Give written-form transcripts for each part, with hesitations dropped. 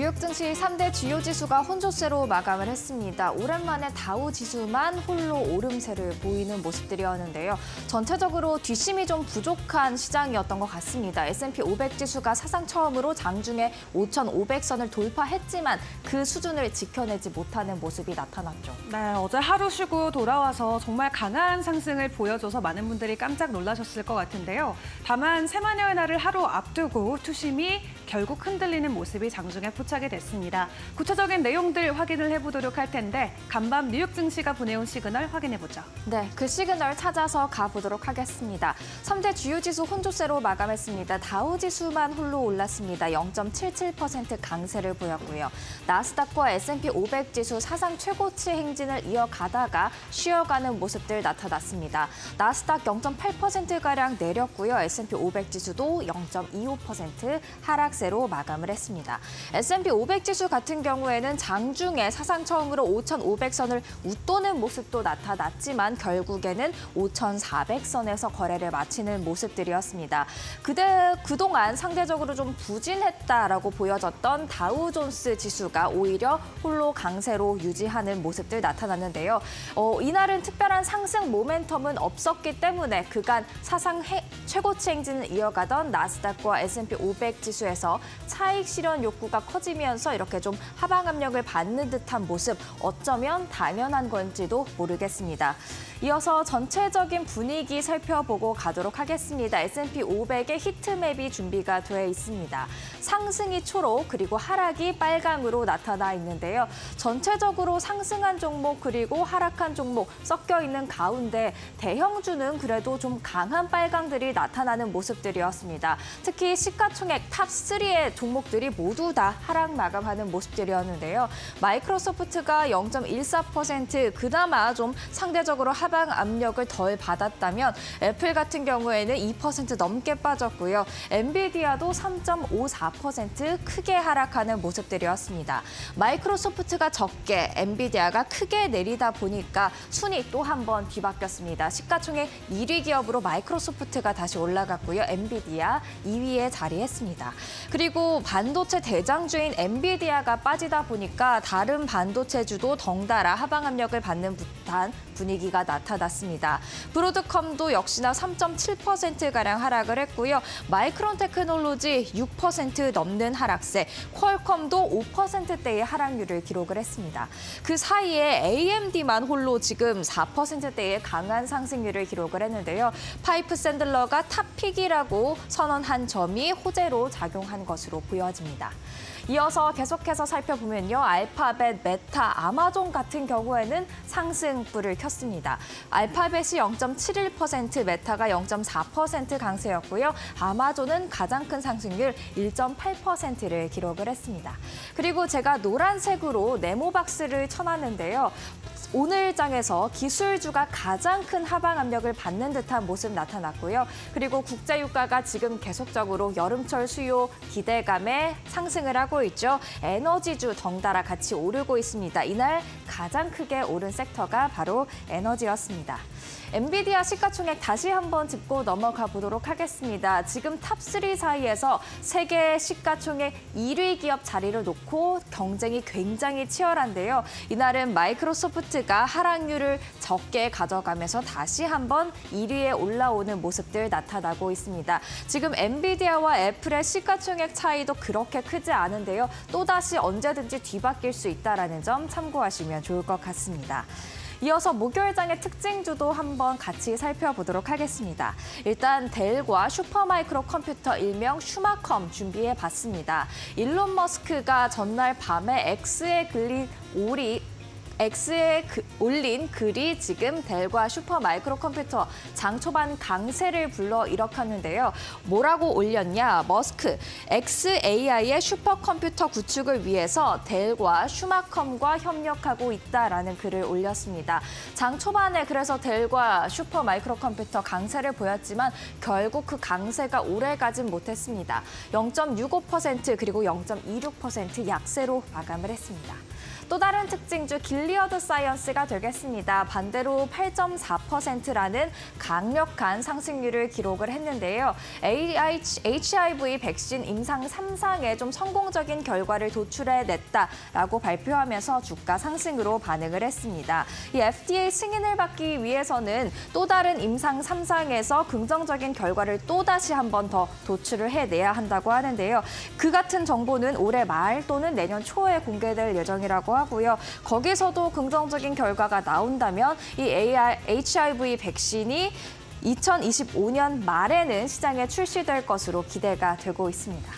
뉴욕 증시 3대 주요 지수가 혼조세로 마감을 했습니다. 오랜만에 다우 지수만 홀로 오름세를 보이는 모습들이었는데요. 전체적으로 뒷심이 좀 부족한 시장이었던 것 같습니다. S&P 500 지수가 사상 처음으로 장중에 5,500선을 돌파했지만 그 수준을 지켜내지 못하는 모습이 나타났죠. 네, 어제 하루 쉬고 돌아와서 정말 강한 상승을 보여줘서 많은 분들이 깜짝 놀라셨을 것 같은데요. 다만 새마녀의 날을 하루 앞두고 투심이 결국 흔들리는 모습이 장중에 포착이 됐습니다. 구체적인 내용들 확인을 해보도록 할 텐데 간밤 뉴욕 증시가 보내온 시그널 확인해보죠. 네, 그 시그널 찾아서 가보도록 하겠습니다. 3대 주요 지수 혼조세로 마감했습니다. 다우 지수만 홀로 올랐습니다. 0.77% 강세를 보였고요. 나스닥과 S&P 500 지수 사상 최고치 행진을 이어가다가 쉬어가는 모습들 나타났습니다. 나스닥 0.8%가량 내렸고요. S&P 500 지수도 0.25% 하락 로 마감을 했습니다. S&P 500 지수 같은 경우에는 장중에 사상 처음으로 5,500선을 웃도는 모습도 나타났지만 결국에는 5,400선에서 거래를 마치는 모습들이었습니다. 그동안 상대적으로 좀 부진했다라고 보여졌던 다우존스 지수가 오히려 홀로 강세로 유지하는 모습들 나타났는데요. 이날은 특별한 상승 모멘텀은 없었기 때문에 그간 사상 최고치 행진을 이어가던 나스닥과 S&P 500 지수에서 차익 실현 욕구가 커지면서 이렇게 좀 하방 압력을 받는 듯한 모습, 어쩌면 당연한 건지도 모르겠습니다. 이어서 전체적인 분위기 살펴보고 가도록 하겠습니다. S&P 500의 히트맵이 준비가 돼 있습니다. 상승이 초록, 그리고 하락이 빨강으로 나타나 있는데요. 전체적으로 상승한 종목, 그리고 하락한 종목 섞여 있는 가운데 대형주는 그래도 좀 강한 빨강들이 나타나는 모습들이었습니다. 특히 시가총액 탑3의 종목들이 모두 다 하락 마감하는 모습들이었는데요. 마이크로소프트가 0.14%, 그나마 좀 상대적으로 하방 압력을 덜 받았다면 애플 같은 경우에는 2% 넘게 빠졌고요. 엔비디아도 3.54% 크게 하락하는 모습들이었습니다. 마이크로소프트가 적게, 엔비디아가 크게 내리다 보니까 순위 또 한 번 뒤바뀌었습니다. 시가총액 1위 기업으로 마이크로소프트가 다시 올라갔고요. 엔비디아 2위에 자리했습니다. 그리고 반도체 대장주인 엔비디아가 빠지다 보니까 다른 반도체주도 덩달아 하방 압력을 받는 듯한 분위기가 나타났습니다. 브로드컴도 역시나 3.7%가량 하락을 했고요. 마이크론 테크놀로지 6% 넘는 하락세, 퀄컴도 5%대의 하락률을 기록을 했습니다. 그 사이에 AMD만 홀로 지금 4%대의 강한 상승률을 기록을 했는데요. 파이프 샌들러가 탑픽이라고 선언한 점이 호재로 작용한 것으로 보여집니다. 이어서 계속해서 살펴보면요. 알파벳, 메타, 아마존 같은 경우에는 상승불을 켰습니다. 알파벳이 0.71%, 메타가 0.4% 강세였고요. 아마존은 가장 큰 상승률 1.8%를 기록을 했습니다. 그리고 제가 노란색으로 네모박스를 쳐놨는데요. 오늘 장에서 기술주가 가장 큰 하방 압력을 받는 듯한 모습 나타났고요. 그리고 국제유가가 지금 계속적으로 여름철 수요 기대감에 상승을 하고 있죠. 에너지주 덩달아 같이 오르고 있습니다. 이날 가장 크게 오른 섹터가 바로 에너지였습니다. 엔비디아 시가총액 다시 한번 짚고 넘어가 보도록 하겠습니다. 지금 탑3 사이에서 세계 시가총액 1위 기업 자리를 놓고 경쟁이 굉장히 치열한데요. 이날은 마이크로소프트가 하락률을 적게 가져가면서 다시 한번 1위에 올라오는 모습들 나타나고 있습니다. 지금 엔비디아와 애플의 시가총액 차이도 그렇게 크지 않은데요. 또다시 언제든지 뒤바뀔 수 있다는 점 참고하시면 좋을 것 같습니다. 이어서 목요일장의 특징주도 한번 같이 살펴보도록 하겠습니다. 일단 델과 슈퍼마이크로 컴퓨터 일명 슈마컴 준비해봤습니다. 일론 머스크가 전날 밤에 X에 올린 글이 지금 델과 슈퍼마이크로 컴퓨터 장 초반 강세를 불러일으켰는데요. 뭐라고 올렸냐? 머스크, XAI의 슈퍼컴퓨터 구축을 위해서 델과 슈마컴과 협력하고 있다라는 글을 올렸습니다. 장 초반에 그래서 델과 슈퍼마이크로 컴퓨터 강세를 보였지만 결국 그 강세가 오래가진 못했습니다. 0.65% 그리고 0.26% 약세로 마감을 했습니다. 또 다른 특징주 길리 블리어드 사이언스가 되겠습니다. 반대로 8.4%라는 강력한 상승률을 기록을 했는데요. HIV 백신 임상 3상에 좀 성공적인 결과를 도출해냈다라고 발표하면서 주가 상승으로 반응을 했습니다. 이 FDA 승인을 받기 위해서는 또 다른 임상 3상에서 긍정적인 결과를 또다시 한 번 더 도출을 해내야 한다고 하는데요. 그 같은 정보는 올해 말 또는 내년 초에 공개될 예정이라고 하고요. 거기서도 긍정적인 결과가 나온다면 이 HIV 백신이 2025년 말에는 시장에 출시될 것으로 기대가 되고 있습니다.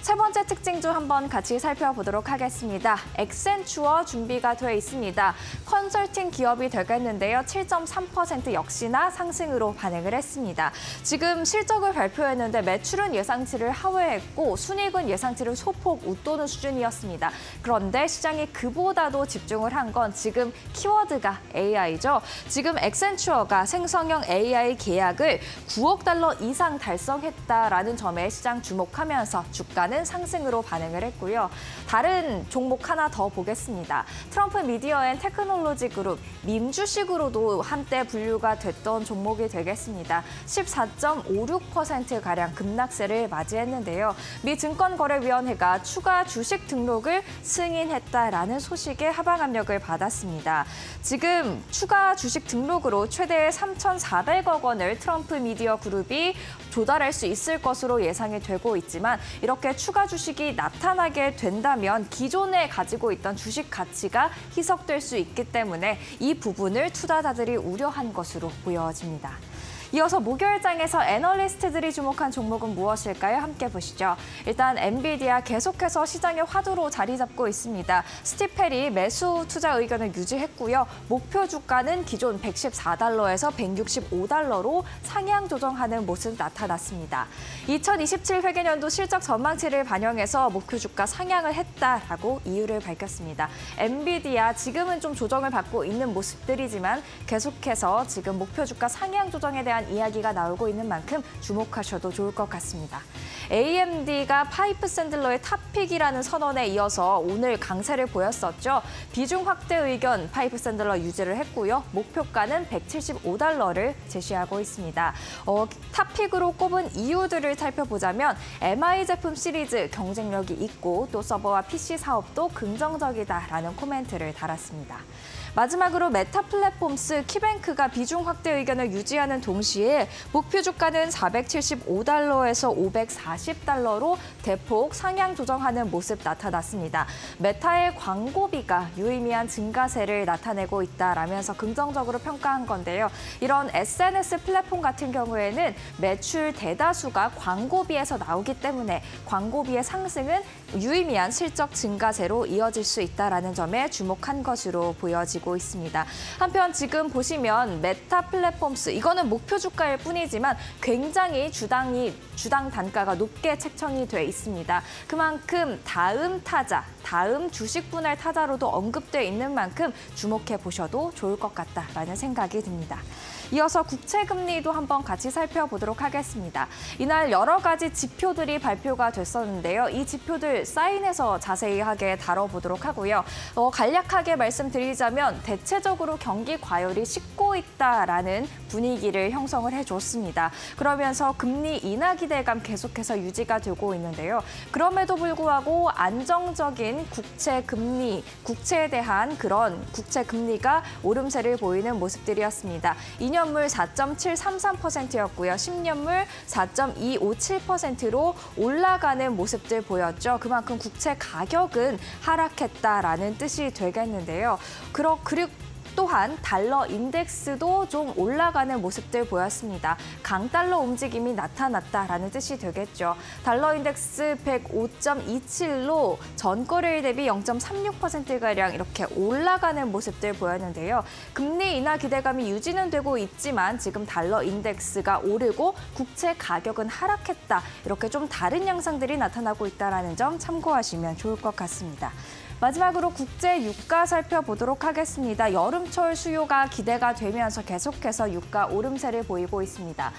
세 번째 특징주 한번 같이 살펴보도록 하겠습니다. 엑센추어 준비가 돼 있습니다. 컨설팅 기업이 되겠는데요. 7.3% 역시나 상승으로 반응을 했습니다. 지금 실적을 발표했는데 매출은 예상치를 하회했고 순이익은 예상치를 소폭 웃도는 수준이었습니다. 그런데 시장이 그보다도 집중을 한 건 지금 키워드가 AI죠. 지금 엑센추어가 생성형 AI 계약을 9억 달러 이상 달성했다라는 점에 시장 주목하면서 주가는 상승으로 반응을 했고요. 다른 종목 하나 더 보겠습니다. 트럼프 미디어 앤 테크놀로지 그룹, 밈 주식으로도 한때 분류가 됐던 종목이 되겠습니다. 14.56%가량 급락세를 맞이했는데요. 미 증권거래위원회가 추가 주식 등록을 승인했다라는 소식에 하방 압력을 받았습니다. 지금 추가 주식 등록으로 최대 3,400억 원을 트럼프 미디어 그룹이 조달할 수 있을 것으로 예상이 되고 있지만 이렇게 추가 주식이 나타나게 된다면 기존에 가지고 있던 주식 가치가 희석될 수 있기 때문에 이 부분을 투자자들이 우려한 것으로 보여집니다. 이어서 목요일장에서 애널리스트들이 주목한 종목은 무엇일까요? 함께 보시죠. 일단 엔비디아 계속해서 시장의 화두로 자리 잡고 있습니다. 스티브 펠이 매수 투자 의견을 유지했고요. 목표 주가는 기존 114달러에서 165달러로 상향 조정하는 모습 나타났습니다. 2027 회계연도 실적 전망치를 반영해서 목표 주가 상향을 했다라고 이유를 밝혔습니다. 엔비디아 지금은 좀 조정을 받고 있는 모습들이지만 계속해서 지금 목표 주가 상향 조정에 대한 이야기가 나오고 있는 만큼 주목하셔도 좋을 것 같습니다. AMD가 파이프 샌들러의 탑픽이라는 선언에 이어서 오늘 강세를 보였었죠. 비중 확대 의견 파이프 샌들러 유지를 했고요. 목표가는 175달러를 제시하고 있습니다. 탑픽으로 꼽은 이유들을 살펴보자면 MI 제품 시리즈 경쟁력이 있고 또 서버와 PC 사업도 긍정적이다라는 코멘트를 달았습니다. 마지막으로 메타 플랫폼스 키뱅크가 비중 확대 의견을 유지하는 동시에 목표 주가는 475달러에서 540달러로 대폭 상향 조정하는 모습 나타났습니다. 메타의 광고비가 유의미한 증가세를 나타내고 있다라면서 긍정적으로 평가한 건데요. 이런 SNS 플랫폼 같은 경우에는 매출 대다수가 광고비에서 나오기 때문에 광고비의 상승은 유의미한 실적 증가세로 이어질 수 있다라는 점에 주목한 것으로 보여집니다. 있습니다. 한편 지금 보시면 메타 플랫폼스, 이거는 목표 주가일 뿐이지만 굉장히 주당 단가가 높게 책정이 돼 있습니다. 그만큼 다음 타자, 다음 주식 분할 타자로도 언급돼 있는 만큼 주목해 보셔도 좋을 것 같다라는 생각이 듭니다. 이어서 국채 금리도 한번 같이 살펴보도록 하겠습니다. 이날 여러 가지 지표들이 발표가 됐었는데요. 이 지표들 사인해서 자세히 하게 다뤄보도록 하고요. 간략하게 말씀드리자면 대체적으로 경기 과열이 식고 있다라는 분위기를 형성을 해줬습니다. 그러면서 금리 인하 기대감 계속해서 유지가 되고 있는데요. 그럼에도 불구하고 안정적인 국채 금리, 국채에 대한 그런 국채 금리가 오름세를 보이는 모습들이었습니다. 2년물 4.733%였고요. 10년물 4.257%로 올라가는 모습들 보였죠. 그만큼 국채 가격은 하락했다라는 뜻이 되겠는데요. 그리고 또한 달러 인덱스도 좀 올라가는 모습들 보였습니다. 강달러 움직임이 나타났다라는 뜻이 되겠죠. 달러 인덱스 105.27로 전거래일 대비 0.36%가량 이렇게 올라가는 모습들 보였는데요. 금리 인하 기대감이 유지는 되고 있지만 지금 달러 인덱스가 오르고 국채 가격은 하락했다. 이렇게 좀 다른 양상들이 나타나고 있다는 점 참고하시면 좋을 것 같습니다. 마지막으로 국제 유가 살펴보도록 하겠습니다. 여름철 수요가 기대가 되면서 계속해서 유가 오름세를 보이고 있습니다.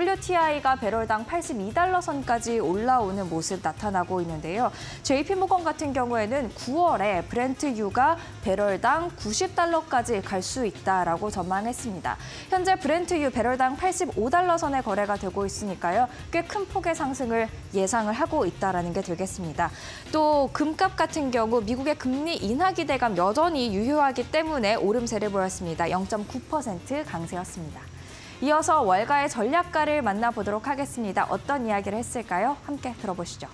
WTI가 배럴당 82달러 선까지 올라오는 모습 나타나고 있는데요. JP모건 같은 경우에는 9월에 브렌트유가 배럴당 90달러까지 갈 수 있다라고 전망했습니다. 현재 브렌트유 배럴당 85달러 선에 거래가 되고 있으니까요. 꽤 큰 폭의 상승을 예상을 하고 있다라는 게 되겠습니다. 또 금값 같은 경우 미국의 금리 인하 기대감 여전히 유효하기 때문에 오름세를 보였습니다. 0.9% 강세였습니다. 이어서 월가의 전략가를 만나보도록 하겠습니다. 어떤 이야기를 했을까요? 함께 들어보시죠.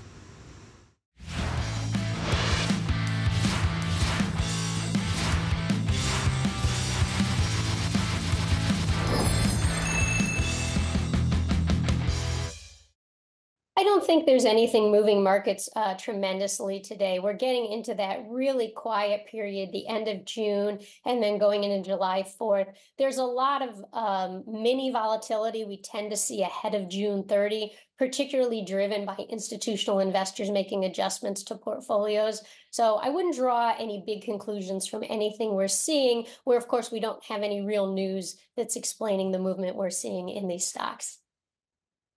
I don't think there's anything moving markets tremendously today. We're getting into that really quiet period, the end of June, and then going into July 4th. There's a lot of mini volatility we tend to see ahead of June 30, particularly driven by institutional investors making adjustments to portfolios. So I wouldn't draw any big conclusions from anything we're seeing, where, of course, we don't have any real news that's explaining the movement we're seeing in these stocks.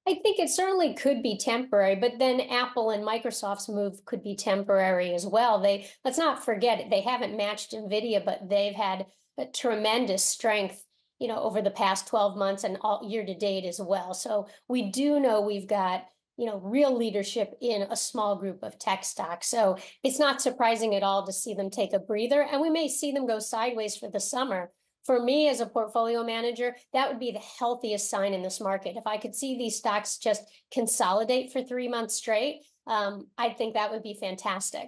I think it certainly could be temporary, but then Apple and Microsoft's move could be temporary as well. They, let's not forget it, they haven't matched NVIDIA, but they've had a tremendous strength, you know, over the past 12 months and all year to date as well. So we do know we've got, you know, real leadership in a small group of tech stocks. So it's not surprising at all to see them take a breather, and we may see them go sideways for the summer. For me, as a portfolio manager, that would be the healthiest sign in this market. If I could see these stocks just consolidate for 3 months straight, I think that would be fantastic.